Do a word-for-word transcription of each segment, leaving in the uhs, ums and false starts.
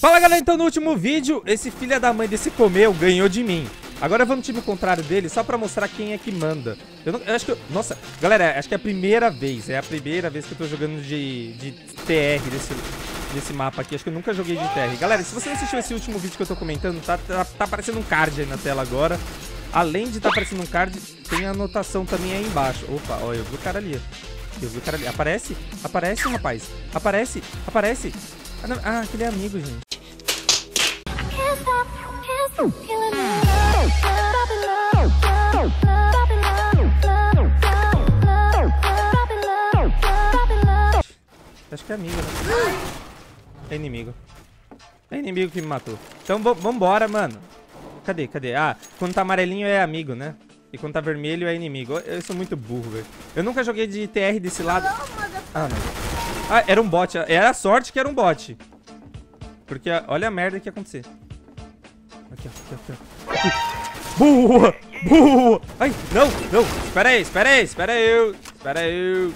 Fala galera, então no último vídeo, esse filho da mãe desse comeu ganhou de mim. Agora vamos time contrário dele, só pra mostrar quem é que manda. Eu, não, eu acho que... Eu, nossa, galera, acho que é a primeira vez, é a primeira vez que eu tô jogando de, de T R desse, desse mapa aqui. Acho que eu nunca joguei de T R. Galera, se você não assistiu esse último vídeo que eu tô comentando, tá, tá, tá aparecendo um card aí na tela agora. Além de tá aparecendo um card, tem a anotação também aí embaixo. Opa, ó, eu vi o cara ali. Eu vi o cara ali. Aparece? Aparece, rapaz. Aparece, aparece. Ah, não, ah, aquele é amigo, gente. Acho que é amigo, né? É inimigo. É inimigo que me matou. Então vambora, mano. Cadê, cadê? Ah, quando tá amarelinho é amigo, né? E quando tá vermelho é inimigo. Eu sou muito burro, velho. Eu nunca joguei de T R desse lado. Ah, não. Ah, era um bot. Era a sorte que era um bot. Porque olha a merda que ia acontecer. Aqui, ó, aqui, ó, aqui. Boa! Boa! Ai, não, não! Espera aí, espera aí, espera eu! Espera eu!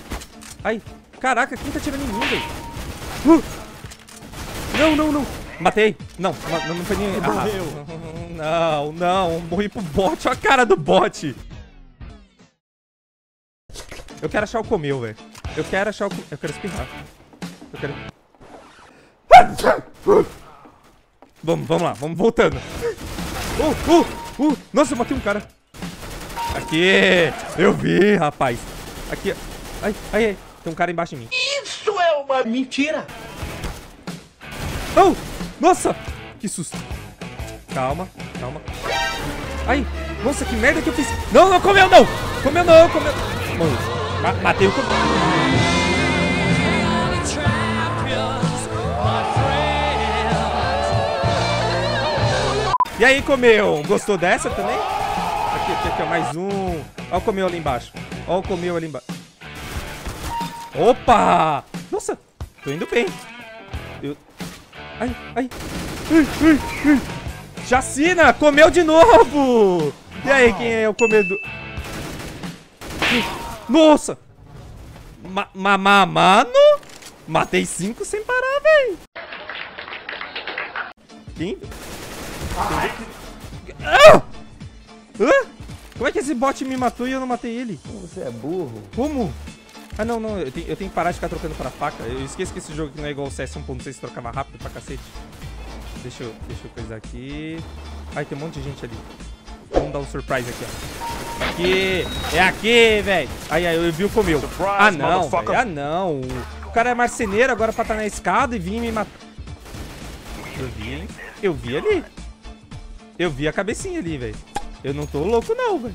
Ai, caraca, quem tá tirando em mim, velho? Uh! Não, não, não! Matei! Não, não, não foi ninguém. Ah, não, não! Morri pro bot, olha a cara do bot! Eu quero achar o comeu, velho. Eu quero achar o comeu. Eu quero espirrar. Eu quero... Vamos, vamos lá, vamos voltando. Uh, uh, uh, nossa, eu matei um cara. Aqui, eu vi, rapaz. Aqui, ai, ai, ai, tem um cara embaixo de mim. Isso é uma mentira. Oh, nossa, que susto. Calma, calma. Ai, nossa, que merda que eu fiz. Não, não, comeu não, comeu não, comeu. Mano, matei o comeu. E aí, comeu? Gostou dessa também? Aqui, aqui, aqui, ó, mais um. Ó o comeu ali embaixo. Ó o comeu ali embaixo. Opa! Nossa, tô indo bem. Eu... Ai, ai. Ai, ai, ai. Chacina, comeu de novo! E aí, quem é o comedor? Nossa! Ma ma ma mano? Matei cinco sem parar, velho. Quem... Ah! Ah! Como é que esse bot me matou e eu não matei ele? Você é burro. Como? Ah, não, não. Eu tenho, eu tenho que parar de ficar trocando pra faca. Eu esqueço que esse jogo aqui não é igual o C S um ponto seis, trocava rápido pra cacete. Deixa eu, deixa eu coisar aqui. Ai, tem um monte de gente ali. Vamos dar um surprise aqui, ó. Aqui! É aqui, velho! Ai, ai, eu vi o comeu. Surprise, ah, não, ah, não. O cara é marceneiro agora pra estar na escada e vir me matar. Eu vi, hein? Eu vi ali. Eu vi a cabecinha ali, velho. Eu não tô louco, não, velho.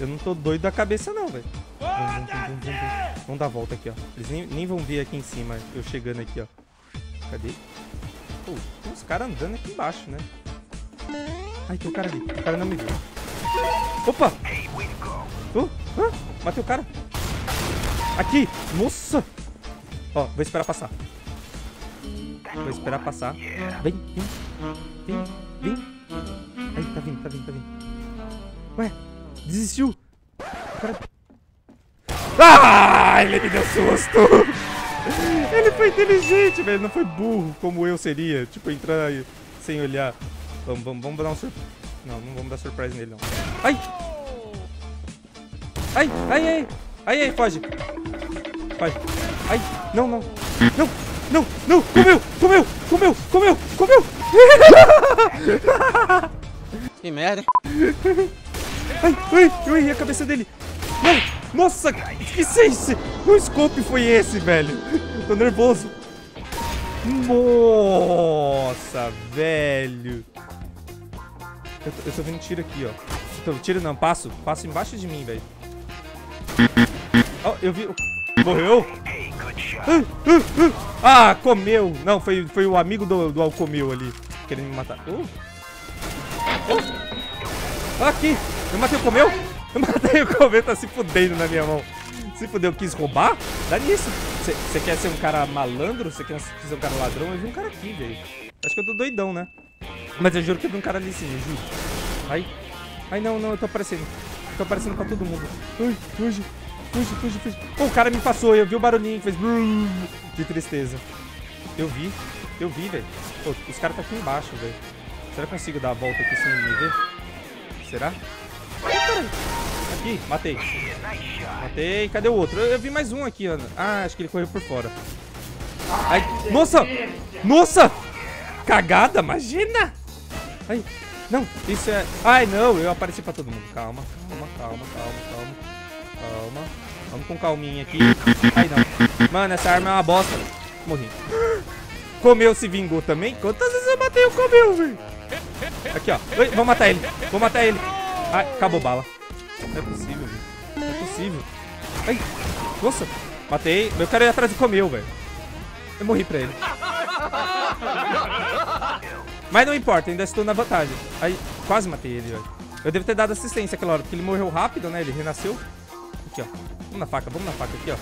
Eu não tô doido da cabeça, não, velho. Vamos, vamos, vamos, vamos. Vamos dar a volta aqui, ó. Eles nem, nem vão ver aqui em cima, eu chegando aqui, ó. Cadê? Pô, tem uns caras andando aqui embaixo, né? Ai, tem um cara ali. O cara não me viu. Opa! Uh, ah, matei o cara. Aqui! Nossa! Ó, vou esperar passar. Vou esperar passar. Vem, vem, vem, vem. Aí, tá vindo, tá vindo, tá vindo. Ué, desistiu. Cara... Ah, ele me deu susto. Ele foi inteligente, velho. Não foi burro como eu seria. Tipo, entrar aí sem olhar. Vamos, vamos, vamos dar um surpresa. Não, não vamos dar surpresa nele, não. Ai! Ai, ai, ai. Ai, ai, foge. Foge. Ai, não, não. Não, não, não. Comeu, comeu, comeu, comeu, comeu. Que merda. Ai, ai, eu errei a cabeça dele. Não, nossa, que sense. O scope foi esse, velho. Tô nervoso. Nossa, velho. Eu tô, eu tô vendo tiro aqui, ó. Tô, tiro não, passo. Passo embaixo de mim, velho. Ó, oh, eu vi... Morreu? Ah, ah, ah. Ah, comeu. Não, foi, foi o amigo do, do Alcomeu ali. Querendo me matar. Uh. Oh. Aqui! Eu matei o comeu! Eu matei o comeu, tá se fudendo na minha mão. Se fudeu, quis roubar? Dá nisso! Você quer ser um cara malandro? Você quer ser um cara ladrão? Eu vi um cara aqui, velho. Acho que eu tô doidão, né? Mas eu juro que eu vi um cara ali sim, eu juro. Ai. Ai, não, não, eu tô aparecendo. Eu tô aparecendo pra todo mundo. Ai, fuge, fuge, fuge, fuge. Pô, o cara me passou, eu vi o barulhinho que fez. De tristeza. Eu vi. Eu vi, velho. Os caras tá aqui embaixo, velho. Será que eu consigo dar a volta aqui sem me ver? Será? Aqui, matei. Matei. Cadê o outro? Eu, eu vi mais um aqui, Ana. Ah, acho que ele correu por fora. Ai, nossa! Nossa! Cagada, imagina! Ai, não, isso é... Ai, não, eu apareci pra todo mundo. Calma, calma, calma, calma, calma. Calma. Vamos com calminha aqui. Ai, não. Mano, essa arma é uma bosta. Morri. Comeu se vingou também? Quantas vezes eu matei o comeu, velho? Aqui, ó. Oi, vou matar ele. Vou matar ele. Ai, acabou bala. Não é possível, velho. Não é possível. Ai, nossa. Matei. Meu cara ia atrás do comeu, velho. Eu morri pra ele. Mas não importa, ainda estou na vantagem. Aí, quase matei ele, velho. Eu devo ter dado assistência aquela hora, porque ele morreu rápido, né? Ele renasceu. Aqui, ó. Vamos na faca, vamos na faca aqui, ó.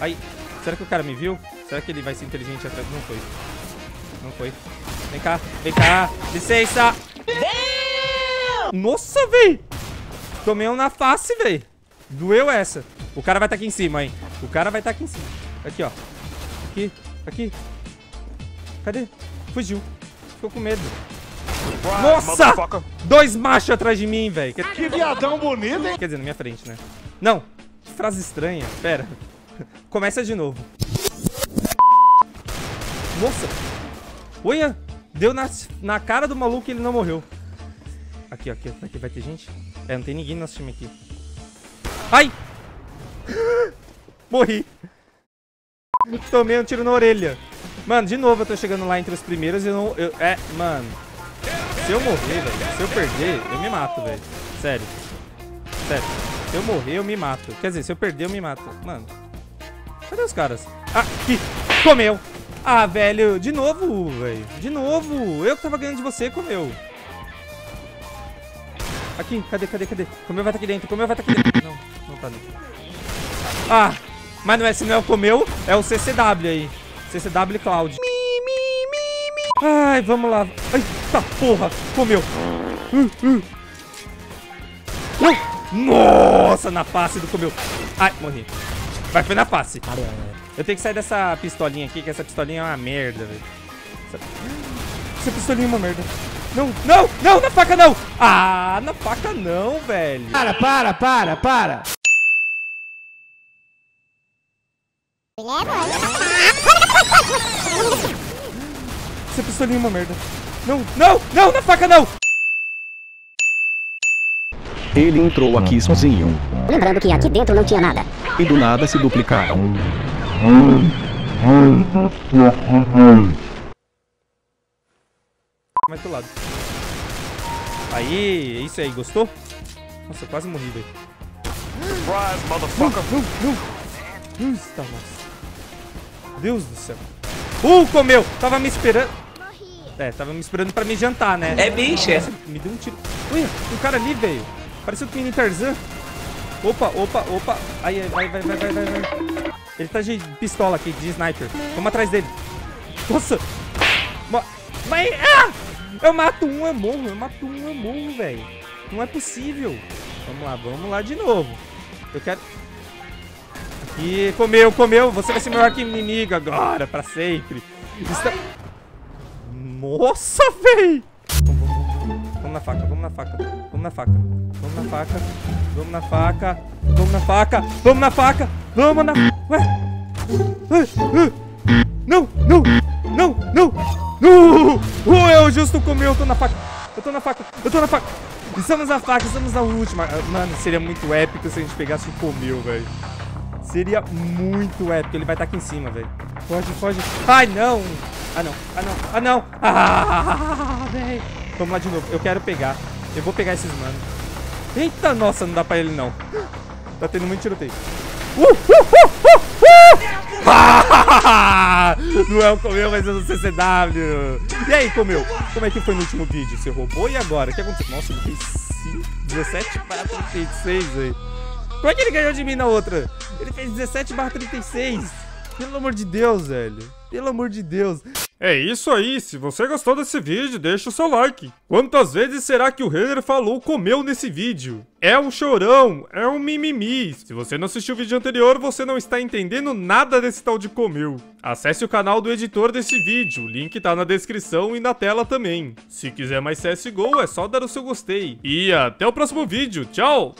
Aí, será que o cara me viu? Será que ele vai ser inteligente atrás? Não foi. Não foi. Vem cá, vem cá. Licença. Nossa, velho. Tomei um na face, velho. Doeu essa. O cara vai estar aqui em cima, hein. O cara vai estar aqui em cima. Aqui, ó. Aqui, aqui. Cadê? Fugiu. Ficou com medo. Uai, nossa! Dois machos atrás de mim, velho. Que... que viadão bonito, hein? Quer dizer, na minha frente, né? Não. Que frase estranha. Pera. Começa de novo. Nossa. Olha. Deu na, na cara do maluco e ele não morreu. Aqui, ó. Aqui, aqui vai ter gente? É, não tem ninguém no nosso time aqui. Ai! Morri. Tomei um tiro na orelha. Mano, de novo eu tô chegando lá entre os primeiros e não... Eu, é, mano. Se eu morrer, velho. Se eu perder, eu me mato, velho. Sério. Sério. Se eu morrer, eu me mato. Quer dizer, se eu perder, eu me mato. Mano. Cadê os caras? Ah, aqui. Comeu. Ah, velho. De novo, velho. De novo. Eu que tava ganhando de você, comeu. Aqui. Cadê, cadê, cadê? Comeu vai tá aqui dentro. Comeu vai tá aqui dentro. Não, não tá dentro. Ah. Mas não é, se não é o comeu, é o C C W aí. C C W Cloud. Mi, mi, mi, mi. Ai, vamos lá. Ai, tá porra. Comeu. Uh, uh. Uh. Nossa, na face do comeu. Ai, morri. Vai, foi na face. Eu tenho que sair dessa pistolinha aqui, que essa pistolinha é uma merda, velho. Essa... essa pistolinha é uma merda. Não, não, não, na faca não. Ah, na faca não, velho. Para, para, para, para. Essa pistolinha é uma merda. Não, não, não, na faca não. Ele entrou aqui sozinho. Lembrando que aqui dentro não tinha nada. E do nada se duplicaram. Mais pro lado. Aí, é isso aí, gostou? Nossa, quase morri, velho. Surprise, motherfucker. Não, não, não. Nossa, Deus do céu. Uh, comeu! Tava me esperando. É, tava me esperando pra me jantar, né? É bicho, é. Me deu um tiro. Ui, um cara ali, velho. Pareceu o menino Tarzan. Opa, opa, opa. Ai, ai, vai, vai, vai, vai, vai. Ele tá de pistola aqui, de sniper. Vamos atrás dele. Nossa! Mas. Ah! Eu mato um, eu morro. Eu mato um, eu morro, velho. Não é possível. Vamos lá, vamos lá de novo. Eu quero. E comeu, comeu. Você vai ser meu arqui-inimigo agora, pra sempre. Está... Nossa, véi! Vamos, vamos, vamos. Vamos na faca, vamos na faca. Vamos na faca. Vamos na faca. Vamos na faca. Vamos na faca. Vamos na faca. Vamos na... Ué. Não, não, não, não. Não. Eu justo comeu. Eu tô na faca. Eu tô na faca. Eu tô na faca. Estamos na faca, estamos na última. Mano, seria muito épico se a gente pegasse o comeu, velho. Seria muito épico. Ele vai estar aqui em cima, velho. Foge, foge. Ai, não. Ah, não. Ah, não. Ah, não. Ah, velho. Vamos lá de novo. Eu quero pegar. Eu vou pegar esses manos. Eita, nossa. Não dá pra ele, não. Tá tendo muito tiroteio. Uh, uh, uh, uh, uh. Não é o comeu, mas é o C C W. E aí, comeu? Como é que foi no último vídeo? Você roubou e agora? O que aconteceu? Nossa, eu fiquei dezessete para trinta e seis, velho. Como é que ele ganhou de mim na outra? Ele fez dezessete barra trinta e seis. Pelo amor de Deus, velho. Pelo amor de Deus. É isso aí, se você gostou desse vídeo, deixa o seu like. Quantas vezes será que o Renner falou comeu nesse vídeo? É um chorão, é um mimimi. Se você não assistiu o vídeo anterior, você não está entendendo nada desse tal de comeu. Acesse o canal do editor desse vídeo, o link tá na descrição e na tela também. Se quiser mais C S G O, é só dar o seu gostei. E até o próximo vídeo, tchau!